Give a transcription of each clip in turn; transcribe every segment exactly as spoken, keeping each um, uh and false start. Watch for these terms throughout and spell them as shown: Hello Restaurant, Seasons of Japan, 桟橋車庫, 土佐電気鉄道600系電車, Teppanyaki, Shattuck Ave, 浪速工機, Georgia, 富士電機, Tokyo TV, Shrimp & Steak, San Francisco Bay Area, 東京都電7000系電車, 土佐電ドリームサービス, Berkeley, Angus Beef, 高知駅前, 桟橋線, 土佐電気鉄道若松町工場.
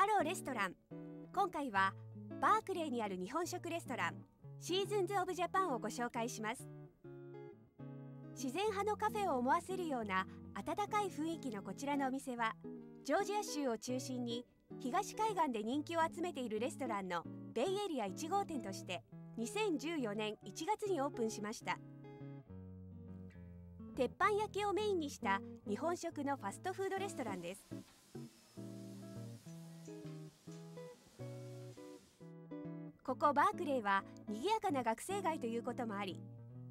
ハローレストラン。今回はバークレーにある日本食レストランシーズンズ・オブ・ジャパンをご紹介します。自然派のカフェを思わせるような温かい雰囲気のこちらのお店は、ジョージア州を中心に東海岸で人気を集めているレストランのベイエリアいちごうてんとしてにせんじゅうよねんいちがつにオープンしました。鉄板焼きをメインにした日本食のファストフードレストランです。ここバークレーは賑やかな学生街ということもあり、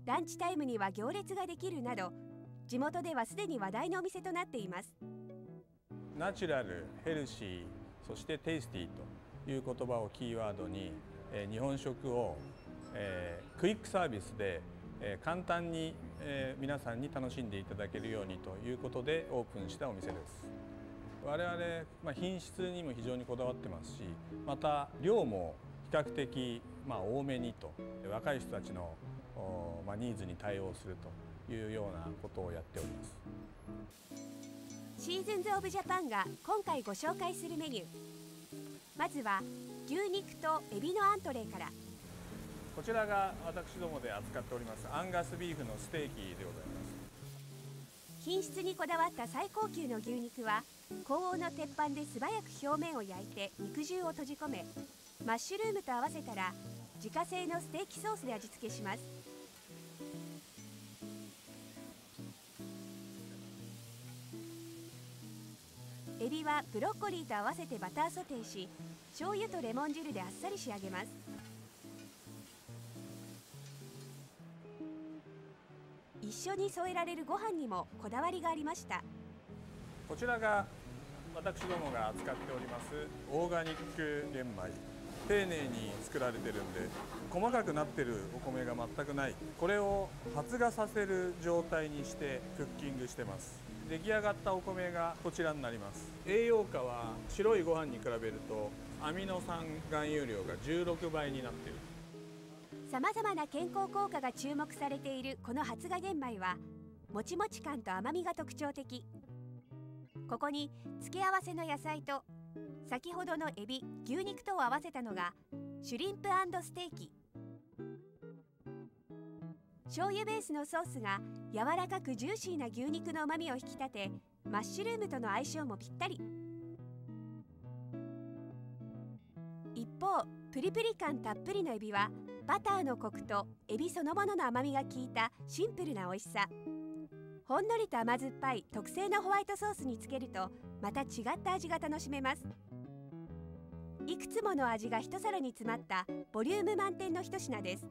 ランチタイムには行列ができるなど、地元ではすでに話題のお店となっています。ナチュラル、ヘルシー、そしてテイスティーという言葉をキーワードに、えー、日本食を、えー、クイックサービスで、えー、簡単に、えー、皆さんに楽しんでいただけるようにということでオープンしたお店です。我々、まあ、品質にも非常にこだわってますし、また量も比較的、まあ、多めにと、若い人たちのまあ、ニーズに対応するというようなことをやっております。シーズンズ・オブ・ジャパンが今回ご紹介するメニュー、まずは牛肉とエビのアントレーから。こちらが私どもで扱っておりますアンガスビーフのステーキでございます。品質にこだわった最高級の牛肉は高温の鉄板で素早く表面を焼いて肉汁を閉じ込め、マッシュルームと合わせたら自家製のステーキソースで味付けします。エビはブロッコリーと合わせてバターソテーし、醤油とレモン汁であっさり仕上げます。一緒に添えられるご飯にもこだわりがありました。こちらが私どもが扱っておりますオーガニック玄米。丁寧に作られてるんで、細かくなってるお米が全くない。これを発芽させる状態にしてクッキングしてます。出来上がったお米がこちらになります。栄養価は白いご飯に比べるとアミノ酸含有量がじゅうろくばいになっている。さまざまな健康効果が注目されているこの発芽玄米は、もちもち感と甘みが特徴的。ここに付け合わせの野菜と先ほどのエビ、牛肉とを合わせたのがシュリンプ&ステーキ。醤油ベースのソースが柔らかくジューシーな牛肉のうまみを引き立て、マッシュルームとの相性もぴったり。一方、プリプリ感たっぷりのエビはバターのコクとエビそのものの甘みが効いたシンプルな美味しさ。ほんのりと甘酸っぱい特製のホワイトソースにつけると、また違った味が楽しめます。いくつもの味が一皿に詰まったボリューム満点の一品です。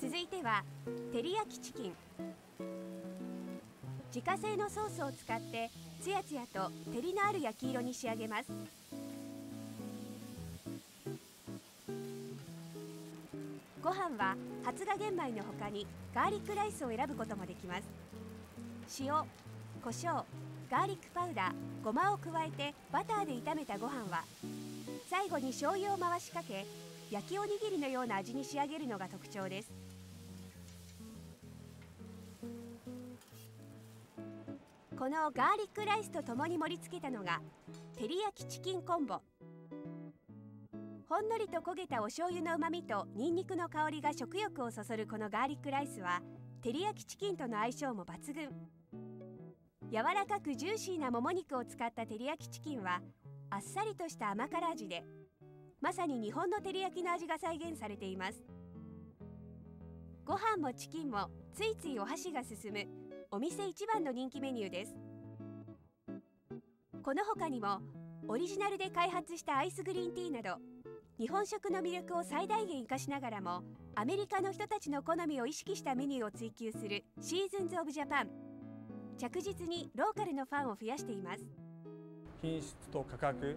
続いては照り焼きチキン。自家製のソースを使ってつやつやと照りのある焼き色に仕上げます。ご飯は発芽玄米の他にガーリックライスを選ぶこともできます。塩、胡椒、ガーリックパウダー、ごまを加えてバターで炒めたご飯は、最後に醤油を回しかけ、焼きおにぎりのような味に仕上げるのが特徴です。このガーリックライスとともに盛り付けたのが照り焼きチキンコンボ。ほんのりと焦げたお醤油のうまみとニンニクの香りが食欲をそそるこのガーリックライスは、照り焼きチキンとの相性も抜群。柔らかくジューシーなもも肉を使った照り焼きチキンはあっさりとした甘辛味で、まさに日本の照り焼きの味が再現されています。ご飯もチキンもついついお箸が進むお店一番の人気メニューです。この他にもオリジナルで開発したアイスグリーンティーなど、日本食の魅力を最大限生かしながらも、アメリカの人たちの好みを意識したメニューを追求するシーズンズ・オブ・ジャパン。着実にローカルのファンを増やしています。品質と価格、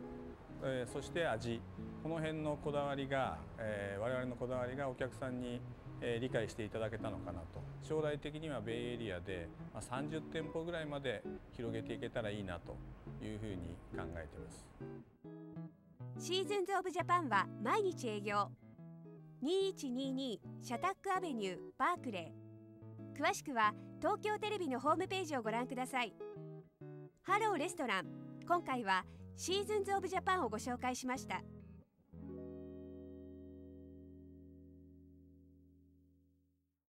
えー、そして味、この辺のこだわりが、えー、我々のこだわりがお客さんに、えー、理解していただけたのかなと。将来的にはベイエリアで、まあ、さんじゅってんぽぐらいまで広げていけたらいいなというふうに考えています。シーズンズ・オブ・ジャパンは毎日営業。にいちにいにシャタックアベニューバークレー。詳しくは東京テレビのホームページをご覧ください。ハローレストラン。今回はシーズンズオブジャパンをご紹介しました。